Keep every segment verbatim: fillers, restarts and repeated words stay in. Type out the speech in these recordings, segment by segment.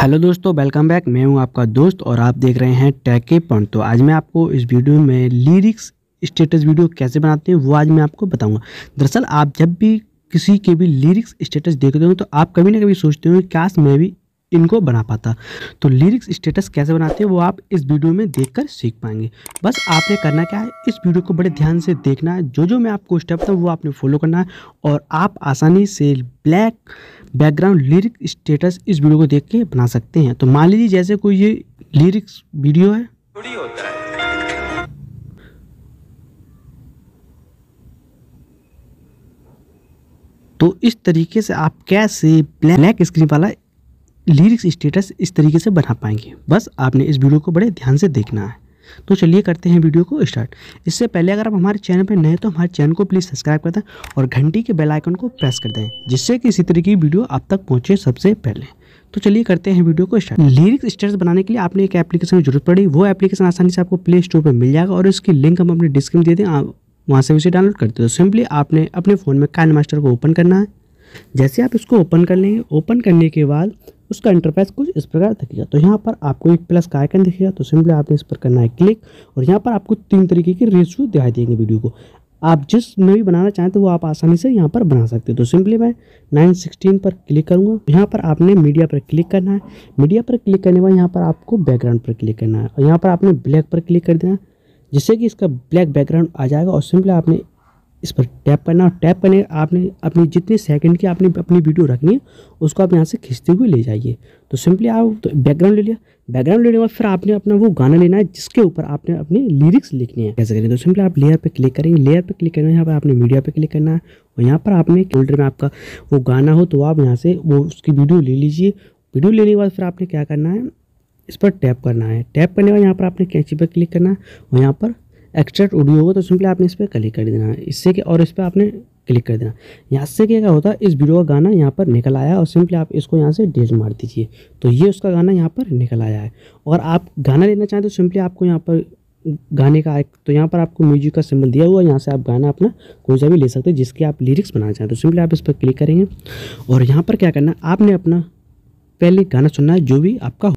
Hello दोस्तों, welcome back. मैं हूं आपका दोस्त और आप देख रहे हैं टैकी पॉइंट। तो आज मैं आपको इस वीडियो में लिरिक्स स्टेटस वीडियो कैसे बनाते हैं वो आज मैं आपको बताऊंगा। दरअसल आप जब भी किसी के भी लिरिक्स स्टेटस देखते हो तो आप कभी ना कभी सोचते हो काश मैं भी इनको बना पाता। तो लिरिक्स स्टेटस कैसे बनाते हैं वो आप इस वीडियो में देखकर सीख पाएंगे। बस आपने करना क्या है, इस वीडियो को बड़े ध्यान से देखना है। जो जो मैं आपको स्टेप था वो आपने फॉलो करना है और आप आसानी से ब्लैक बैकग्राउंड लिरिक स्टेटस इस वीडियो को देख के बना सकते हैं। तो मान लीजिए जैसे कोई ये लिरिक्स वीडियो है, तो इस तरीके से आप कैसे ब्लैक स्क्रीन वाला लिरिक्स स्टेटस इस तरीके से बना पाएंगे। बस आपने इस वीडियो को बड़े ध्यान से देखना है। तो चलिए करते हैं वीडियो को स्टार्ट। इससे पहले अगर आप हमारे चैनल पर नए हैं तो हमारे चैनल को प्लीज़ सब्सक्राइब कर दें और घंटी के बेल आइकन को प्रेस कर दें, जिससे कि इसी तरीके की वीडियो आप तक पहुंचे सबसे पहले। तो चलिए करते हैं वीडियो को स्टार्ट। लिरिक्स स्टेटस बनाने के लिए आपने एक एप्लीकेशन की जरूरत पड़ी। वो एप्लीकेशन आसानी से आपको प्ले स्टोर पर मिल जाएगा और इसकी लिंक हम अपने डिस्क्रिप्शन दे दें, आप वहाँ से उसे डाउनलोड करते हो। सिंपली आपने अपने फ़ोन में काइनमास्टर को ओपन करना है। जैसे आप इसको ओपन कर लेंगे, ओपन करने के बाद उसका इंटरफेस कुछ इस प्रकार दिखेगा। तो यहाँ पर आपको एक प्लस का आइकन दिखेगा, तो सिंपली आपने इस पर करना है क्लिक और यहाँ पर आपको तीन तरीके के रेशियो दिखाई देंगे। वीडियो को आप जिस में भी बनाना चाहें तो वो आप आसानी से यहाँ पर बना सकते हो। तो सिंपली मैं नाइन सिक्सटीन पर क्लिक करूँगा। यहाँ पर आपने मीडिया पर क्लिक करना है। मीडिया पर क्लिक करने के बाद यहाँ पर आपको बैकग्राउंड पर क्लिक करना है और यहाँ पर आपने ब्लैक पर क्लिक कर देना, जिससे कि इसका ब्लैक बैकग्राउंड आ जाएगा। और सिंपली आपने इस पर टैप करना और टैप करने आपने अपनी जितने सेकंड की आपने अपनी वीडियो रखनी है उसको आप यहाँ से खींचते हुए ले जाइए। तो सिंपली आप तो बैकग्राउंड ले लिया। बैकग्राउंड लेने के बाद फिर आपने अपना वो गाना लेना है जिसके ऊपर आपने अपनी लिरिक्स लिखनी है। कैसे करेंगे, तो सिंपली आप लेयर पे क्लिक करेंगे। लेयर पे क्लिक करना है, यहाँ पर आपने मीडिया पे क्लिक करना है और यहाँ पर आपने फोल्डर में आपका वो गाना हो तो आप यहाँ से वो उसकी वीडियो ले लीजिए। वीडियो लेने के बाद फिर आपने क्या करना है, इस पर टैप करना है। टैप करने के बाद यहाँ पर आपने कैंची पर क्लिक करना है और यहाँ पर एक्सट्रैक्ट ऑडियो होगा तो सिंपली आपने इस पर क्लिक कर देना है, इससे कि और इस पर आपने क्लिक कर देना। यहाँ से क्या क्या होता है, इस वीडियो का गाना यहाँ पर निकल आया और सिंपली आप इसको यहाँ से डेज मार दीजिए। तो ये उसका गाना यहाँ पर निकल आया है। और आप गाना लेना चाहें तो सिंपली आपको यहाँ पर गाने का, तो यहाँ पर आपको म्यूजिक का सिंबल दिया हुआ है, यहाँ से आप गाना अपना कोई सा भी ले सकते हैं जिसके आप लिरिक्स बनाना चाहें। तो सिंपली आप इस पर क्लिक करेंगे और यहाँ पर क्या करना, आपने अपना पहले गाना सुनना है जो भी आपका।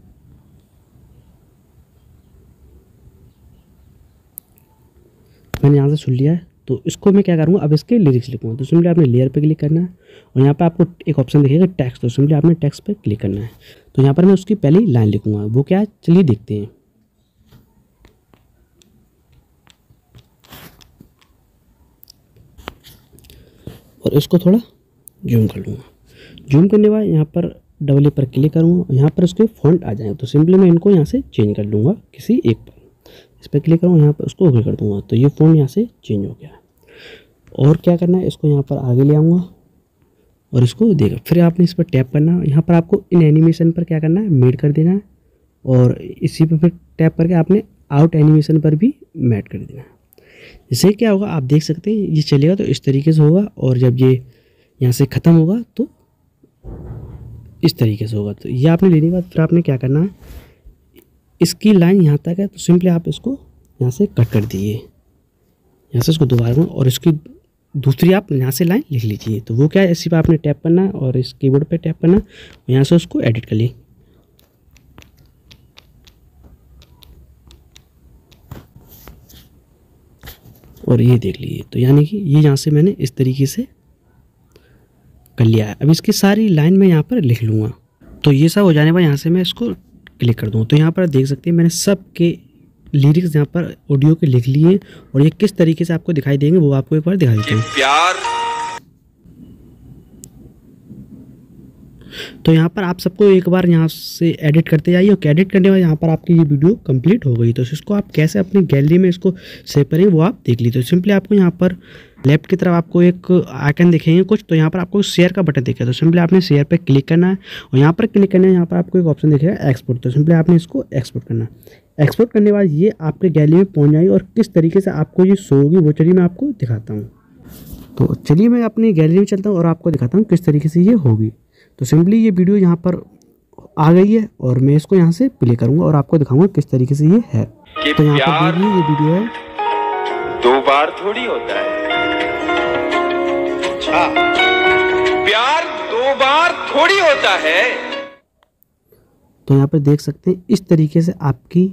मैंने यहाँ से सुन लिया है तो इसको मैं क्या करूँगा, अब इसके लिरिक्स लिखूँगा। तो सिंपली आपने लेयर पे क्लिक करना है और यहाँ पे आपको एक ऑप्शन दिखेगा टेक्स्ट, तो सिंपली आपने टेक्स्ट पे क्लिक करना है। तो यहाँ पर मैं उसकी पहली लाइन लिखूँगा, वो क्या है चलिए देखते हैं। और इसको थोड़ा जूम कर लूँगा। जूम करने के बाद यहाँ पर डबल ए पर क्लिक करूँगा और यहाँ पर उसके फॉन्ट आ जाएंगे। तो सिंपली मैं इनको यहाँ से चेंज कर लूँगा, किसी एक पर इस पर क्लिक करूँ, यहाँ पर उसको ओके कर दूंगा। तो ये फ़ोन यहाँ से चेंज हो गया है। और क्या करना है, इसको यहाँ पर आगे ले आऊँगा और इसको देगा। फिर आपने इस पर टैप करना है। यहाँ पर आपको इन एनिमेशन पर क्या करना है, मेड कर देना है। और इसी पर फिर टैप करके आपने आउट एनिमेशन पर भी मेड कर देना है। इससे क्या होगा आप देख सकते हैं, ये चलेगा तो इस तरीके से होगा और जब ये यहाँ से ख़त्म होगा तो इस तरीके से होगा। तो ये आपने लेने के बाद फिर आपने क्या करना है, इसकी लाइन यहाँ तक है तो सिंपली आप इसको यहाँ से कट कर दीजिए। यहाँ से इसको दोबारा और इसकी दूसरी आप यहाँ से लाइन लिख लीजिए। तो वो क्या है, इसी पर आपने टैप करना और इस कीबोर्ड पे टैप करना और यहाँ से उसको एडिट कर ली। और ये देख लीजिए, तो यानी कि ये यहाँ से मैंने इस तरीके से कर लिया है। अब इसकी सारी लाइन मैं यहाँ पर लिख लूँगा। तो ये सब हो जाने पर यहाँ से मैं इसको क्लिक कर दूँ। तो यहाँ पर देख सकते हैं मैंने सब के लिरिक्स यहाँ पर ऑडियो के लिख लिए और ये किस तरीके से आपको दिखाई देंगे वो आपको एक बार दिखाई देते हैं प्यार। तो यहाँ पर आप सबको एक बार यहाँ से एडिट करते जाइए और एडिट करने के बाद यहाँ पर आपकी ये वीडियो कंप्लीट हो गई। तो इसको आप कैसे अपनी गैलरी में इसको सेव करें वो आप देख लीजिए। तो सिंपली आपको यहाँ पर लेफ्ट की तरफ आपको एक आइकन दिखेंगे कुछ, तो यहाँ पर आपको शेयर का बटन दिखेगा। तो सिंपली आपने शेयर पे क्लिक करना है और यहाँ पर क्लिक करना है, यहाँ पर आपको एक ऑप्शन दिखेगा एक्सपोर्ट। तो सिंपली आपने इसको एक्सपोर्ट करना है। एक्सपोर्ट करने के बाद ये आपके गैलरी में पहुँच जाएगी और किस तरीके से आपको ये शो होगी वो चलिए मैं आपको दिखाता हूँ। तो चलिए मैं अपनी गैलरी में चलता हूँ और आपको दिखाता हूँ किस तरीके से ये होगी। तो सिंपली ये वीडियो यहाँ पर आ गई है और मैं इसको यहाँ से प्ले करूँगा और आपको दिखाऊँगा किस तरीके से ये है। तो यहाँ पर देखिए ये वीडियो है, दो बार थोड़ी होता है प्यार, दो बार थोड़ी होता है। तो यहाँ पर देख सकते हैं इस तरीके से आपकी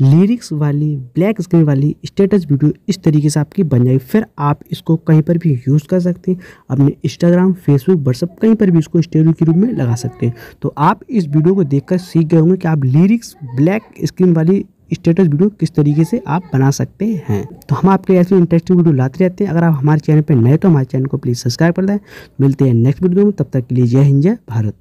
लिरिक्स वाली ब्लैक स्क्रीन वाली स्टेटस वीडियो इस तरीके से आपकी बन जाएगी। फिर आप इसको कहीं पर भी यूज़ कर सकते हैं, अपने इंस्टाग्राम फेसबुक व्हाट्सअप कहीं पर भी इसको स्टोरी के रूप में लगा सकते हैं। तो आप इस वीडियो को देखकर सीख गए होंगे कि आप लिरिक्स ब्लैक स्क्रीन वाली स्टेटस वीडियो किस तरीके से आप बना सकते हैं। तो हम आपके ऐसे इंटरेस्टिंग वीडियो लाते रहते हैं। अगर आप हमारे चैनल पर नए तो हमारे चैनल को प्लीज़ सब्सक्राइब कर लें। मिलते हैं नेक्स्ट वीडियो में, तब तक के लिए जय हिंद जय भारत।